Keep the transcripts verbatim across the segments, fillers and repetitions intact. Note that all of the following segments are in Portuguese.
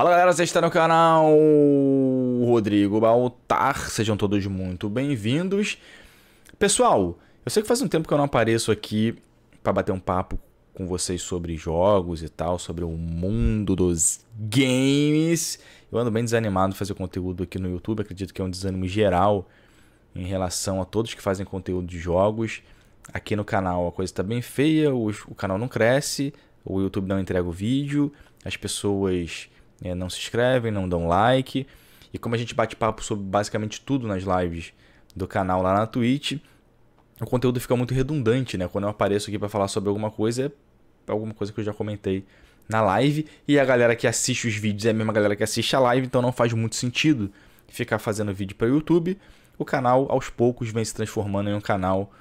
Fala galera, vocês estão no canal Rodrigo Baltar, sejam todos muito bem-vindos. Pessoal, eu sei que faz um tempo que eu não apareço aqui para bater um papo com vocês sobre jogos e tal, sobre o mundo dos games. Eu ando bem desanimado de fazer conteúdo aqui no YouTube, acredito que é um desânimo geral em relação a todos que fazem conteúdo de jogos. Aqui no canal a coisa está bem feia, o, o canal não cresce, o YouTube não entrega o vídeo, as pessoas... É, não se inscrevem, não dão like. E como a gente bate papo sobre basicamente tudo nas lives do canal lá na Twitch, o conteúdo fica muito redundante, né? Quando eu apareço aqui para falar sobre alguma coisa, é alguma coisa que eu já comentei na live. E a galera que assiste os vídeos é a mesma galera que assiste a live, então não faz muito sentido ficar fazendo vídeo para o YouTube. O canal, aos poucos, vem se transformando em um canal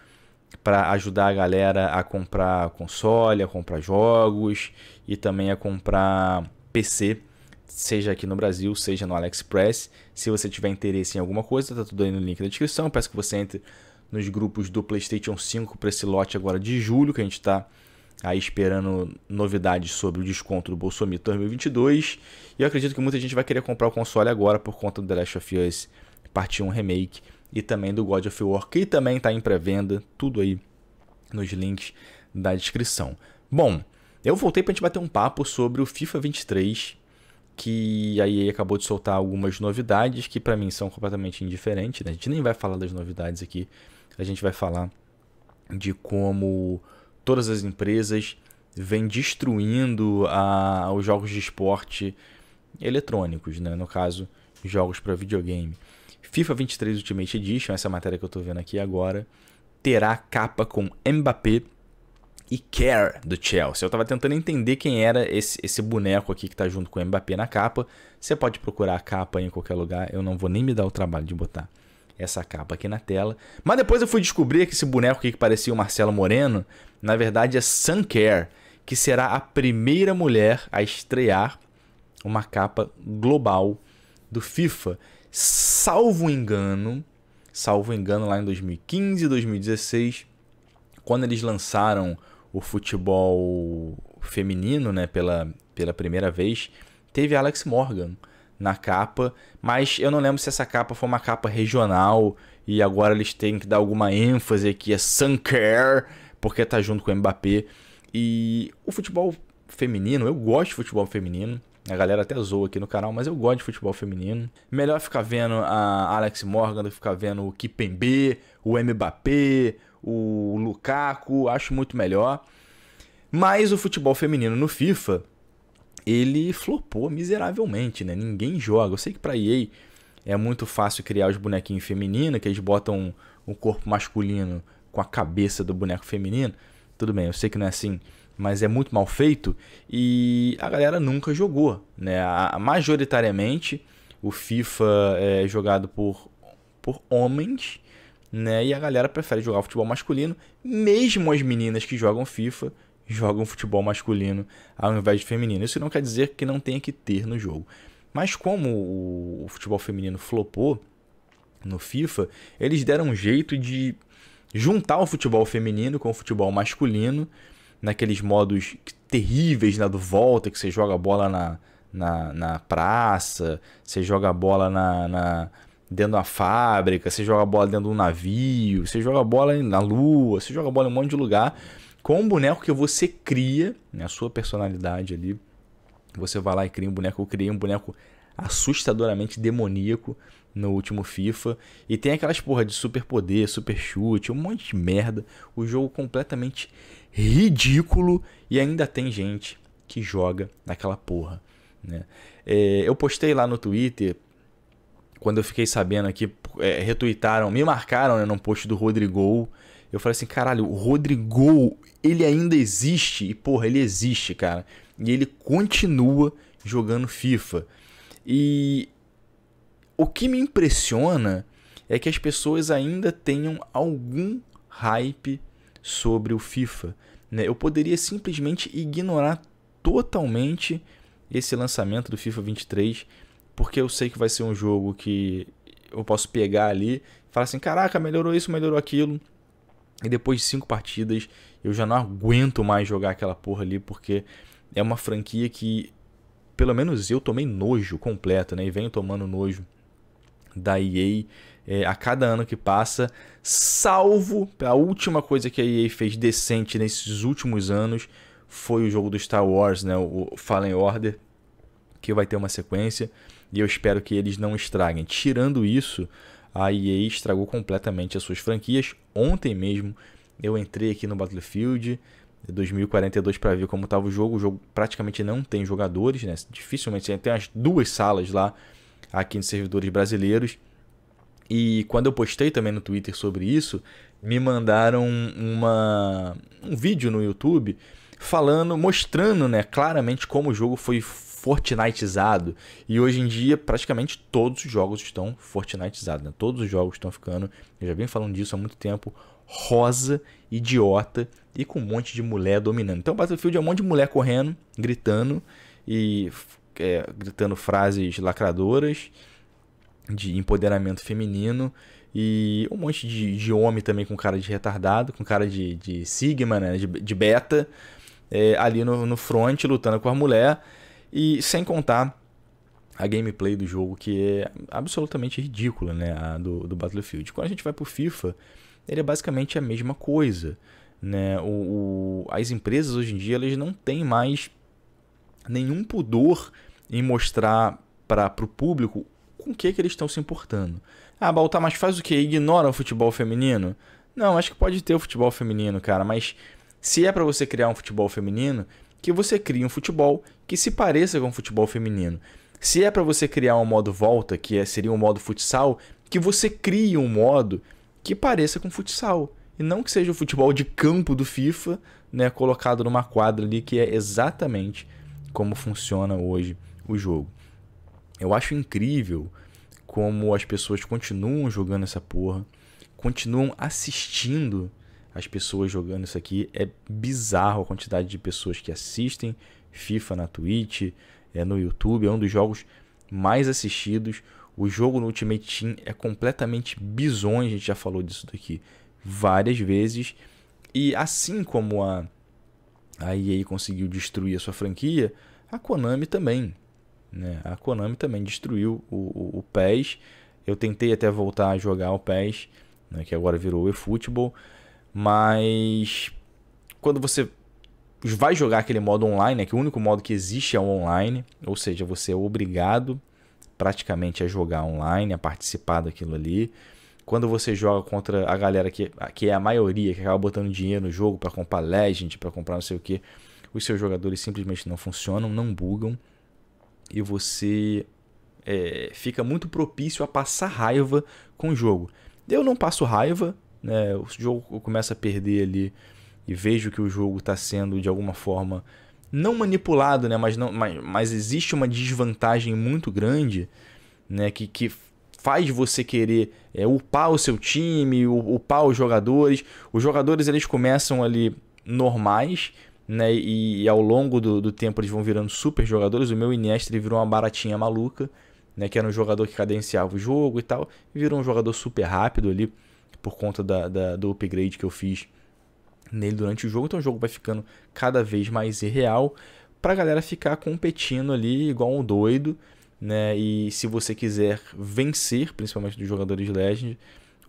para ajudar a galera a comprar console, a comprar jogos e também a comprar P C. Seja aqui no Brasil, seja no AliExpress. Se você tiver interesse em alguma coisa, tá tudo aí no link da descrição. Eu peço que você entre nos grupos do PlayStation cinco para esse lote agora de julho, que a gente está aí esperando novidades sobre o desconto do Bolsomito dois mil e vinte e dois. E eu acredito que muita gente vai querer comprar o console agora por conta do The Last of Us Part um Remake e também do God of War, que também está em pré-venda. Tudo aí nos links da descrição. Bom, eu voltei para a gente bater um papo sobre o FIFA vinte e três, que a E A acabou de soltar algumas novidades que para mim são completamente indiferentes, né? A gente nem vai falar das novidades aqui, a gente vai falar de como todas as empresas vêm destruindo a, os jogos de esporte eletrônicos, né? No caso, jogos para videogame. FIFA vinte e três Ultimate Edition, essa matéria que eu estou vendo aqui agora, terá capa com Mbappé e Kerr do Chelsea. Eu estava tentando entender quem era esse, esse boneco aqui que está junto com o Mbappé na capa. Você pode procurar a capa em qualquer lugar. Eu não vou nem me dar o trabalho de botar essa capa aqui na tela. Mas depois eu fui descobrir que esse boneco aqui que parecia o Marcelo Moreno, na verdade é Sam Kerr, que será a primeira mulher a estrear uma capa global do FIFA. Salvo engano, salvo engano lá em dois mil e quinze, dois mil e dezesseis, quando eles lançaram o futebol feminino, né, pela, pela primeira vez, teve Alex Morgan na capa, mas eu não lembro se essa capa foi uma capa regional e agora eles têm que dar alguma ênfase aqui, é Sam Kerr, porque tá junto com o Mbappé. E o futebol feminino, eu gosto de futebol feminino, a galera até zoa aqui no canal, mas eu gosto de futebol feminino. Melhor ficar vendo a Alex Morgan do que ficar vendo o Kipembe, o Mbappé, o Lukaku, acho muito melhor. Mas o futebol feminino no FIFA, ele flopou miseravelmente, né? Ninguém joga. Eu sei que pra E A é muito fácil criar os bonequinhos femininos, que eles botam um corpo masculino com a cabeça do boneco feminino. Tudo bem, eu sei que não é assim, mas é muito mal feito. E a galera nunca jogou, né? A, majoritariamente, o FIFA é jogado por, por homens, né? E a galera prefere jogar futebol masculino. Mesmo as meninas que jogam FIFA jogam futebol masculino ao invés de feminino. Isso não quer dizer que não tenha que ter no jogo. Mas como o futebol feminino flopou no FIFA, eles deram um jeito de juntar o futebol feminino com o futebol masculino, naqueles modos terríveis, né, do volta, que você joga a bola na, na, na praça, você joga a bola na, na, dentro da fábrica, você joga a bola dentro de um navio, você joga a bola na lua, você joga a bola em um monte de lugar, com um boneco que você cria, né, a sua personalidade ali. Você vai lá e cria um boneco. Eu criei um boneco assustadoramente demoníaco no último FIFA. E tem aquelas porra de super poder, super chute, um monte de merda. O jogo completamente ridículo. E ainda tem gente que joga naquela porra, né? É, eu postei lá no Twitter, quando eu fiquei sabendo aqui, é, retuitaram, me marcaram, né, num post do Rodrigo. Eu falei assim, caralho, o Rodrigo, ele ainda existe. E porra, ele existe, cara. E ele continua jogando FIFA. E o que me impressiona é que as pessoas ainda tenham algum hype sobre o FIFA, né? Eu poderia simplesmente ignorar totalmente esse lançamento do FIFA vinte e três, porque eu sei que vai ser um jogo que eu posso pegar ali e falar assim, caraca, melhorou isso, melhorou aquilo. E depois de cinco partidas eu já não aguento mais jogar aquela porra ali, porque é uma franquia que pelo menos eu tomei nojo completo, né? E venho tomando nojo da E A é, a cada ano que passa, salvo a última coisa que a E A fez decente nesses últimos anos foi o jogo do Star Wars, né? O Fallen Order, que vai ter uma sequência e eu espero que eles não estraguem. Tirando isso, a E A estragou completamente as suas franquias. Ontem mesmo eu entrei aqui no Battlefield dois mil e quarenta e dois para ver como estava o jogo. O jogo praticamente não tem jogadores, né? Dificilmente, tem as duas salas lá aqui nos servidores brasileiros. E quando eu postei também no Twitter sobre isso, me mandaram uma, um vídeo no YouTube falando, mostrando, né, claramente como o jogo foi Fortniteizado. E hoje em dia praticamente todos os jogos estão Fortniteizados, né? Todos os jogos estão ficando, eu já venho falando disso há muito tempo, rosa, idiota e com um monte de mulher dominando. Então Battlefield é um monte de mulher correndo, gritando e é, gritando frases lacradoras de empoderamento feminino e um monte de, de homem também com cara de retardado, com cara de, de sigma, né? de, de beta, é, ali no, no front lutando com a mulher. E sem contar a gameplay do jogo, que é absolutamente ridícula, né? A do, do Battlefield. Quando a gente vai pro FIFA, ele é basicamente a mesma coisa, né? O, o, as empresas hoje em dia elas não têm mais nenhum pudor em mostrar para pro público com o que, que eles estão se importando. Ah, Baltar, mas faz o quê? Ignora o futebol feminino? Não, acho que pode ter o futebol feminino, cara. Mas se é para você criar um futebol feminino, que você crie um futebol que se pareça com o futebol feminino. Se é para você criar um modo volta, que é, seria um modo futsal, que você crie um modo que pareça com futsal. E não que seja o futebol de campo do FIFA, né, colocado numa quadra ali, que é exatamente como funciona hoje o jogo. Eu acho incrível como as pessoas continuam jogando essa porra, continuam assistindo as pessoas jogando isso aqui. É bizarro a quantidade de pessoas que assistem FIFA na Twitch, é, no YouTube, é um dos jogos mais assistidos. O jogo no Ultimate Team é completamente bizonho, a gente já falou disso daqui várias vezes. E assim como a, a E A conseguiu destruir a sua franquia, a Konami também, né? A Konami também destruiu o, o, o P E S. Eu tentei até voltar a jogar o P E S, né, que agora virou o eFootball. Mas quando você vai jogar aquele modo online, né, que o único modo que existe é o online, ou seja, você é obrigado praticamente a jogar online, a participar daquilo ali. Quando você joga contra a galera que, que é a maioria, que acaba botando dinheiro no jogo para comprar Legend, para comprar não sei o que, os seus jogadores simplesmente não funcionam, não bugam. E você é, fica muito propício a passar raiva com o jogo. Eu não passo raiva. É, o jogo começa a perder ali e vejo que o jogo está sendo de alguma forma não manipulado, né, mas, não, mas, mas existe uma desvantagem muito grande, né, que, que faz você querer é, upar o seu time, upar os jogadores. Os jogadores eles começam ali normais, né, e, e ao longo do, do tempo eles vão virando super jogadores. O meu Iniesta ele virou uma baratinha maluca, né, que era um jogador que cadenciava o jogo e tal, e virou um jogador super rápido ali por conta da, da, do upgrade que eu fiz nele durante o jogo. Então o jogo vai ficando cada vez mais irreal pra galera ficar competindo ali igual um doido, né? E se você quiser vencer, principalmente dos jogadores Legend,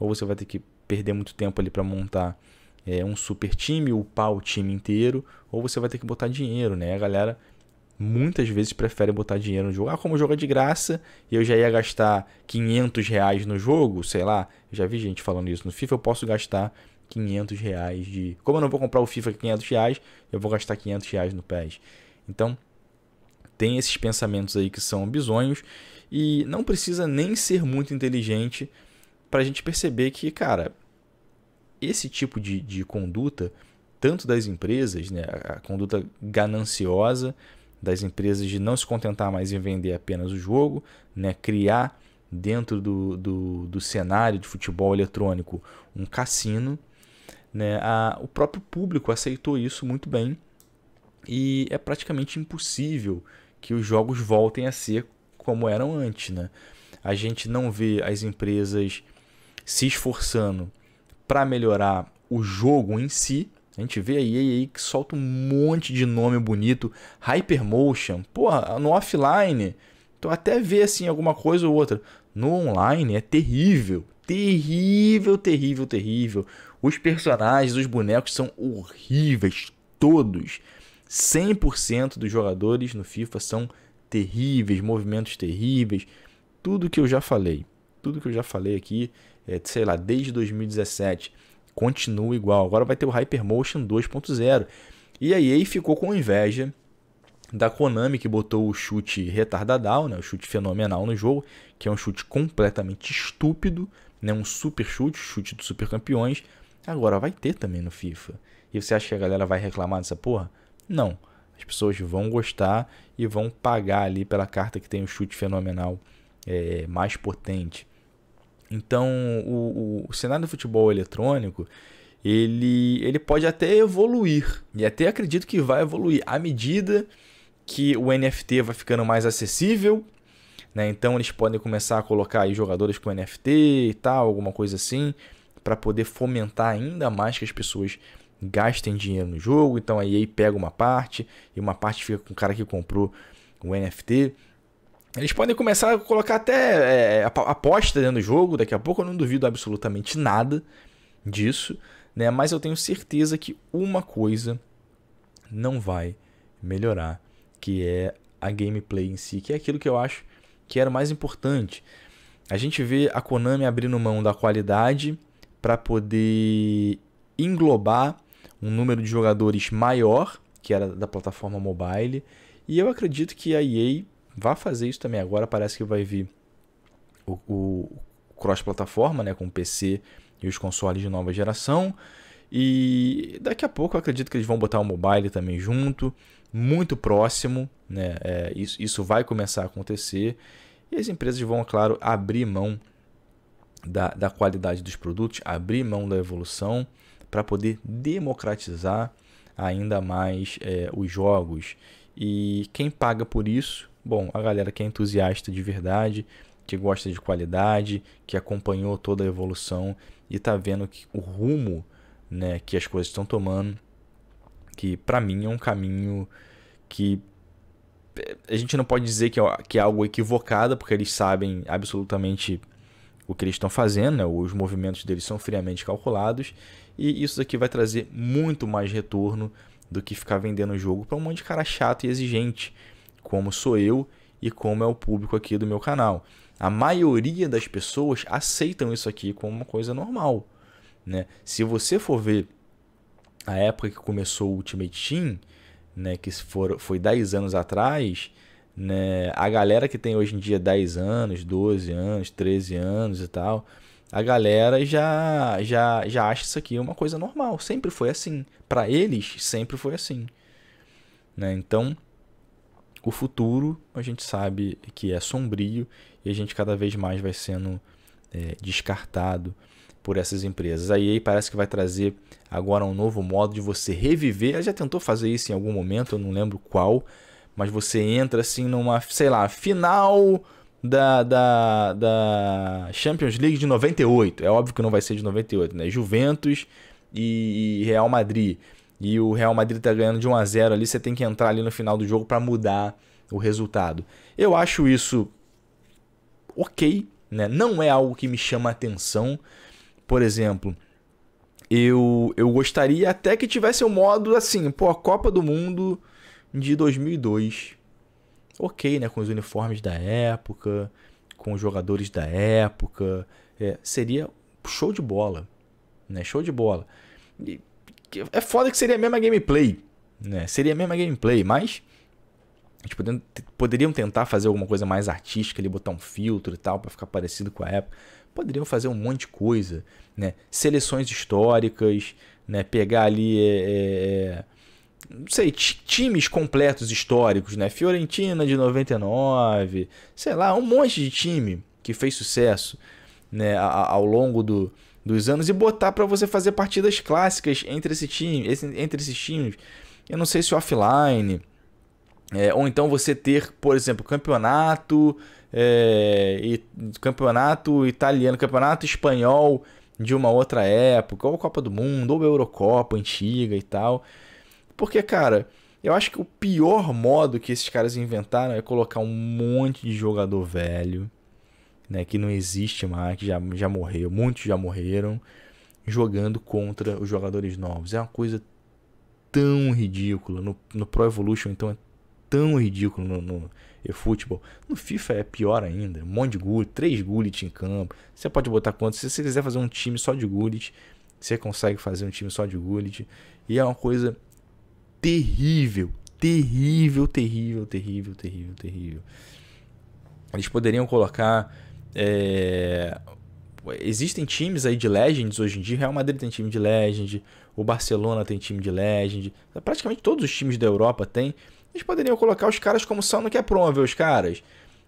ou você vai ter que perder muito tempo ali pra montar é, um super time, upar o time inteiro, ou você vai ter que botar dinheiro, né? A galera muitas vezes prefere botar dinheiro no jogo. Ah, como o jogo é de graça e eu já ia gastar quinhentos reais no jogo, sei lá, eu já vi gente falando isso no FIFA, eu posso gastar quinhentos reais de... Como eu não vou comprar o FIFA quinhentos reais, eu vou gastar quinhentos reais no P E S. Então, tem esses pensamentos aí que são bizonhos e não precisa nem ser muito inteligente pra gente perceber que, cara, esse tipo de, de conduta, tanto das empresas, né, a conduta gananciosa das empresas de não se contentar mais em vender apenas o jogo, né? Criar dentro do, do, do cenário de futebol eletrônico um cassino, né? A, o próprio público aceitou isso muito bem e é praticamente impossível que os jogos voltem a ser como eram antes, né? A gente não vê as empresas se esforçando para melhorar o jogo em si, A gente vê a E A aí que solta um monte de nome bonito. Hypermotion, porra, no offline. Então até vê assim alguma coisa ou outra. No online é terrível. Terrível, terrível, terrível. Os personagens, os bonecos são horríveis. Todos. cem por cento dos jogadores no FIFA são terríveis. Movimentos terríveis. Tudo que eu já falei. Tudo que eu já falei aqui, é, sei lá, desde dois mil e dezessete. Continua igual. Agora vai ter o Hypermotion dois ponto zero. E a E A ficou com inveja da Konami, que botou o chute retardadal, né? O chute fenomenal no jogo, que é um chute completamente estúpido, né? Um super chute, chute dos super campeões. Agora vai ter também no FIFA. E você acha que a galera vai reclamar dessa porra? Não. As pessoas vão gostar e vão pagar ali pela carta que tem o chute fenomenal é, mais potente. Então, o, o, o cenário do futebol eletrônico, ele, ele pode até evoluir. E até acredito que vai evoluir à medida que o N F T vai ficando mais acessível, né? Então, eles podem começar a colocar aí jogadores com N F T e tal, alguma coisa assim, para poder fomentar ainda mais que as pessoas gastem dinheiro no jogo. Então, aí, aí pega uma parte e uma parte fica com o cara que comprou o N F T. Eles podem começar a colocar até é, aposta dentro do jogo. Daqui a pouco eu não duvido absolutamente nada disso, né? Mas eu tenho certeza que uma coisa não vai melhorar, que é a gameplay em si, que é aquilo que eu acho que era o mais importante. A gente vê a Konami abrindo mão da qualidade para poder englobar um número de jogadores maior, que era da plataforma mobile. E eu acredito que a E A vai fazer isso também agora. Parece que vai vir o, o cross-plataforma, né, com o P C e os consoles de nova geração. E daqui a pouco eu acredito que eles vão botar o mobile também junto, muito próximo, né? É, isso, isso vai começar a acontecer. E as empresas vão, claro, abrir mão da, da qualidade dos produtos, abrir mão da evolução para poder democratizar ainda mais é, os jogos. E quem paga por isso? Bom, a galera que é entusiasta de verdade, que gosta de qualidade, que acompanhou toda a evolução e tá vendo que o rumo, né, que as coisas estão tomando, que para mim é um caminho que a gente não pode dizer que é, que é algo equivocado, porque eles sabem absolutamente o que eles estão fazendo, né? Os movimentos deles são friamente calculados, e isso daqui vai trazer muito mais retorno do que ficar vendendo o jogo para um monte de cara chato e exigente, como sou eu e como é o público aqui do meu canal. A maioria das pessoas aceitam isso aqui como uma coisa normal, né? Se você for ver a época que começou o Ultimate Team, né, que for, foi dez anos atrás, né, a galera que tem hoje em dia dez anos, doze anos, treze anos e tal, a galera já, já, já acha isso aqui uma coisa normal. Sempre foi assim. Para eles, sempre foi assim, né? Então, o futuro a gente sabe que é sombrio e a gente cada vez mais vai sendo é, descartado por essas empresas. A E A parece que vai trazer agora um novo modo de você reviver. Ela já tentou fazer isso em algum momento, eu não lembro qual, mas você entra assim numa, sei lá, final da, da, da Champions League de noventa e oito. É óbvio que não vai ser de noventa e oito, né? Juventus e Real Madrid. E o Real Madrid tá ganhando de um a zero ali, você tem que entrar ali no final do jogo para mudar o resultado. Eu acho isso ok, né? Não é algo que me chama a atenção. Por exemplo, eu, eu gostaria até que tivesse um modo assim, pô, a Copa do Mundo de dois mil e dois. Ok, né? Com os uniformes da época, com os jogadores da época. É, seria show de bola, né? Show de bola. E é foda que seria a mesma gameplay, né? Seria a mesma gameplay, mas eles poderiam, poderiam tentar fazer alguma coisa mais artística, ali, botar um filtro e tal, para ficar parecido com a época. Poderiam fazer um monte de coisa, né? Seleções históricas, né? Pegar ali, é, é, não sei, times completos históricos, né? Fiorentina de noventa e nove, sei lá, um monte de time que fez sucesso, né, ao longo do... dos anos, e botar para você fazer partidas clássicas entre, esse time, entre esses times. Eu não sei se offline, é, ou então você ter, por exemplo, campeonato, é, e, campeonato italiano, campeonato espanhol de uma outra época, ou Copa do Mundo, ou Eurocopa antiga e tal. Porque, cara, eu acho que o pior modo que esses caras inventaram é colocar um monte de jogador velho, né, que não existe mais, que já, já morreu, muitos já morreram, jogando contra os jogadores novos. É uma coisa tão ridícula. No, no Pro Evolution, então, é tão ridículo. No, no eFootball. No FIFA é pior ainda. Um monte de Gulits, três Gulits em campo. Você pode botar quantos? Se você quiser fazer um time só de Gulits, você consegue fazer um time só de Gulits. E é uma coisa terrível. Terrível, terrível, terrível, terrível, terrível. Eles poderiam colocar... É... Existem times aí de Legends hoje em dia. Real Madrid tem time de Legend, o Barcelona tem time de Legend, praticamente todos os times da Europa tem. Eles poderiam colocar os caras como são, não quer promover os caras,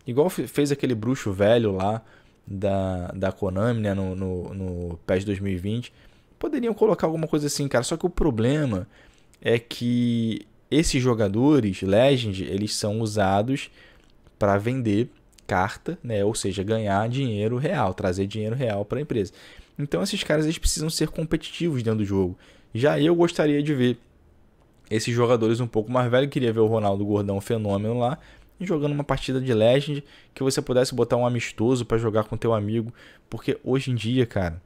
igual fez aquele bruxo velho lá da, da Konami, né, no, no, no PES dois mil e vinte. Poderiam colocar alguma coisa assim, cara. Só que o problema é que esses jogadores Legend, eles são usados para vender carta, né? Ou seja, ganhar dinheiro real, trazer dinheiro real para a empresa. Então esses caras, eles precisam ser competitivos dentro do jogo. Já eu gostaria de ver esses jogadores um pouco mais velhos. Queria ver o Ronaldo Gordão, o Fenômeno lá, jogando uma partida de Legend, que você pudesse botar um amistoso para jogar com teu amigo. Porque hoje em dia, cara,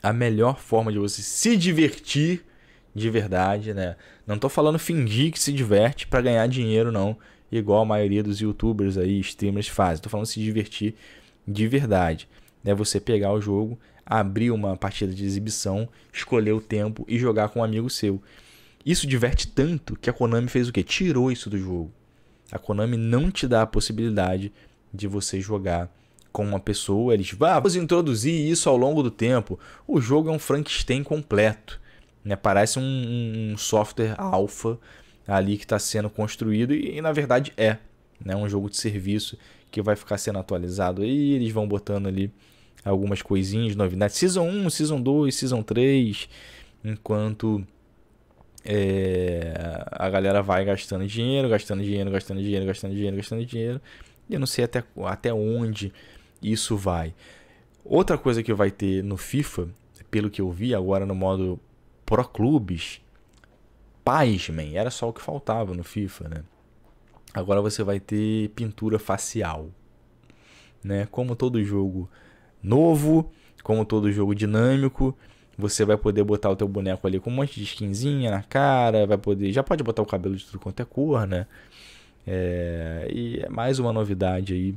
a melhor forma de você se divertir de verdade, né? Não tô falando fingir que se diverte para ganhar dinheiro, não, igual a maioria dos youtubers aí, streamers fazem. Estou falando se divertir de verdade. É você pegar o jogo, abrir uma partida de exibição, escolher o tempo e jogar com um amigo seu. Isso diverte tanto que a Konami fez o quê? Tirou isso do jogo. A Konami não te dá a possibilidade de você jogar com uma pessoa. Eles vão, ah, vamos introduzir isso ao longo do tempo. O jogo é um Frankenstein completo, né? Parece um, um software alfa ali que está sendo construído, e, e na verdade é, né, um jogo de serviço que vai ficar sendo atualizado. E eles vão botando ali algumas coisinhas, novidades, Season um, Season dois, Season três, enquanto é, a galera vai gastando dinheiro, gastando dinheiro, gastando dinheiro, gastando dinheiro, gastando dinheiro, e eu não sei até, até onde isso vai. Outra coisa que vai ter no FIFA, pelo que eu vi agora no modo Pro Clubes, Paisman, era só o que faltava no FIFA, né? Agora você vai ter pintura facial, né? Como todo jogo novo, como todo jogo dinâmico, você vai poder botar o teu boneco ali com um monte de skinzinha na cara, vai poder, já pode botar o cabelo de tudo quanto é cor, né? É, e é mais uma novidade aí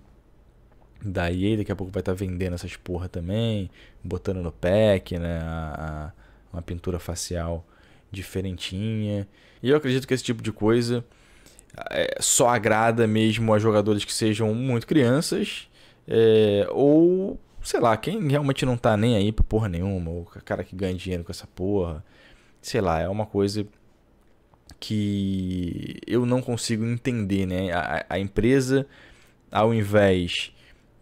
da E A. Daqui a pouco vai estar vendendo essas porra também, botando no pack, né? A, a, uma pintura facial diferentinha. E eu acredito que esse tipo de coisa é, só agrada mesmo a jogadores que sejam muito crianças, é, ou sei lá, quem realmente não tá nem aí pra porra nenhuma, ou cara que ganha dinheiro com essa porra, sei lá. É uma coisa que eu não consigo entender, né? A, a empresa, ao invés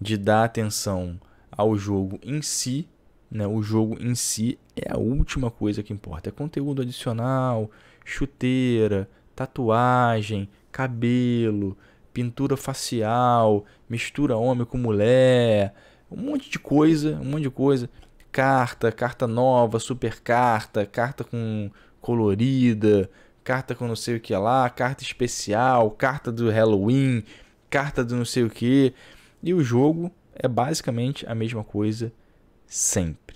de dar atenção ao jogo em si, né, o jogo em si é a última coisa que importa. É conteúdo adicional, chuteira, tatuagem, cabelo, pintura facial, mistura homem com mulher, um monte de coisa, um monte de coisa. Carta, carta nova, super carta, carta com colorida, carta com não sei o que lá, carta especial, carta do Halloween, carta do não sei o que. E o jogo é basicamente a mesma coisa. Sempre,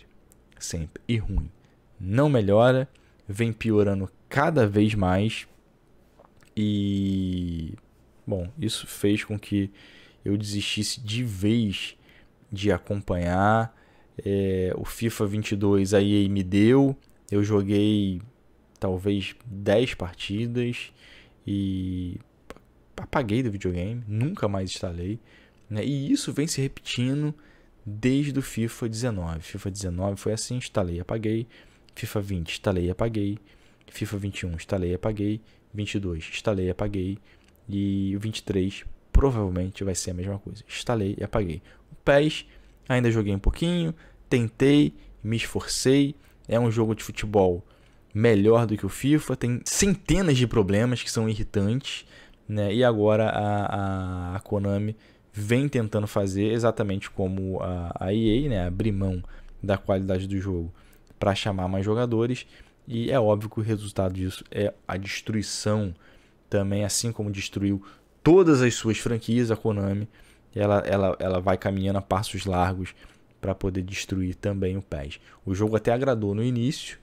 sempre, e ruim. Não melhora, vem piorando cada vez mais. E, bom, isso fez com que eu desistisse de vez de acompanhar. É, o FIFA vinte e dois a E A me deu, eu joguei talvez dez partidas e apaguei do videogame, nunca mais instalei, né? E isso vem se repetindo desde o FIFA dezenove. FIFA dezenove foi assim, instalei e apaguei. FIFA vinte, instalei e apaguei. FIFA vinte e um, instalei e apaguei. vinte e dois, instalei e apaguei. E o vinte e três provavelmente vai ser a mesma coisa. Instalei e apaguei. O P E S, ainda joguei um pouquinho, tentei, me esforcei. É um jogo de futebol melhor do que o FIFA. Tem centenas de problemas que são irritantes, né? E agora a, a, a Konami vem tentando fazer exatamente como a, a E A, né? Abrir mão da qualidade do jogo para chamar mais jogadores. E é óbvio que o resultado disso é a destruição também, assim como destruiu todas as suas franquias, a Konami, ela, ela, ela vai caminhando a passos largos para poder destruir também o P E S. O jogo até agradou no início,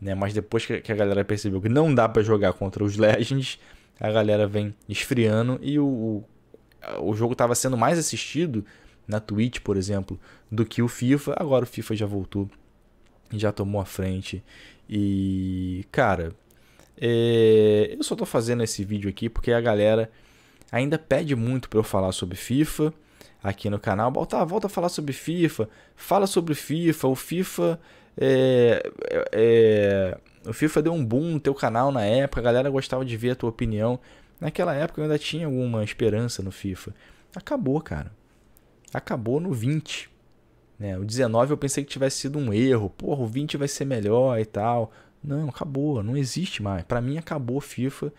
né? Mas depois que a galera percebeu que não dá para jogar contra os Legends, a galera vem esfriando. E o, o, o jogo estava sendo mais assistido na Twitch, por exemplo, do que o FIFA. Agora o FIFA já voltou, já tomou a frente. E, cara, é, eu só tô fazendo esse vídeo aqui porque a galera ainda pede muito para eu falar sobre FIFA aqui no canal. Baltar, volta a falar sobre FIFA, fala sobre FIFA, o FIFA... É, é, o FIFA deu um boom no teu canal na época, a galera gostava de ver a tua opinião. Naquela época eu ainda tinha alguma esperança no FIFA. Acabou, cara. Acabou no vinte. Né? O dezenove eu pensei que tivesse sido um erro. Porra, o vinte vai ser melhor e tal. Não, acabou. Não existe mais. Pra mim, acabou FIFA.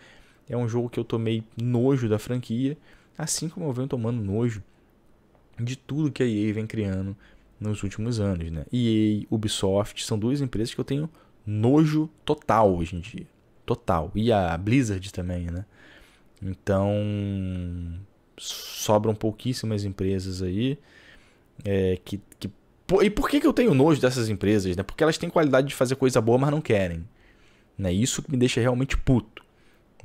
É um jogo que eu tomei nojo da franquia. Assim como eu venho tomando nojo de tudo que a E A vem criando nos últimos anos, né? E A, Ubisoft, são duas empresas que eu tenho nojo total hoje em dia. Total. E a Blizzard também, né? Então, sobram pouquíssimas empresas aí. É, que, que... E por que que eu tenho nojo dessas empresas, né? Porque elas têm qualidade de fazer coisa boa, mas não querem. Né? Isso que me deixa realmente puto.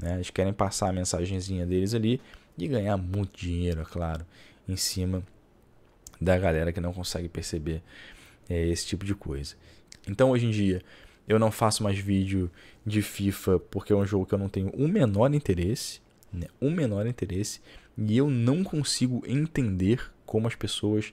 Né? Eles querem passar a mensagenzinha deles ali e ganhar muito dinheiro, é claro, em cima da galera que não consegue perceber é, esse tipo de coisa. Então hoje em dia eu não faço mais vídeo de FIFA porque é um jogo que eu não tenho o menor interesse, né? O menor interesse, e eu não consigo entender como as pessoas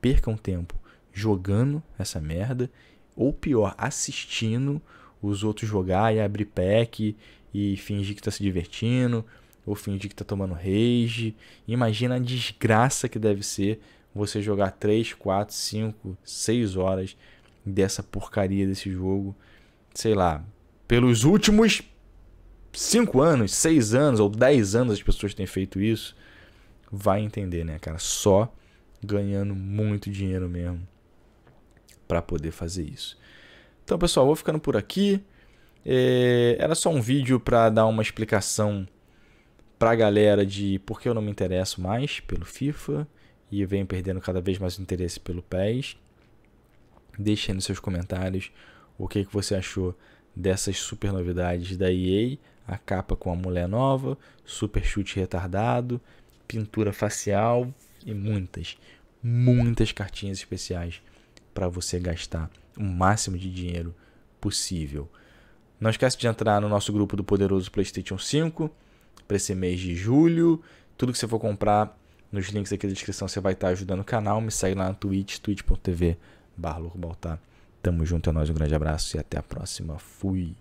percam tempo jogando essa merda, ou pior, assistindo os outros jogar e abrir pack e fingir que está se divertindo, ou fingir que está tomando rage. Imagina a desgraça que deve ser você jogar três, quatro, cinco, seis horas dessa porcaria desse jogo, sei lá, pelos últimos cinco anos, seis anos ou dez anos as pessoas têm feito isso. Vai entender, né, cara? Só ganhando muito dinheiro mesmo para poder fazer isso. Então, pessoal, vou ficando por aqui. É... Era só um vídeo para dar uma explicação para a galera de por que eu não me interesso mais pelo FIFA e venho perdendo cada vez mais interesse pelo P E S. Deixe aí nos seus comentários o que, que você achou dessas super novidades da E A. A capa com a mulher nova, super chute retardado, pintura facial e muitas, muitas cartinhas especiais para você gastar o máximo de dinheiro possível. Não esquece de entrar no nosso grupo do poderoso PlayStation cinco para esse mês de julho. Tudo que você for comprar, nos links aqui da descrição, você vai estar ajudando o canal. Me segue lá na Twitch, twitch ponto tv barra Baltar. Tamo junto, é nóis, um grande abraço e até a próxima. Fui!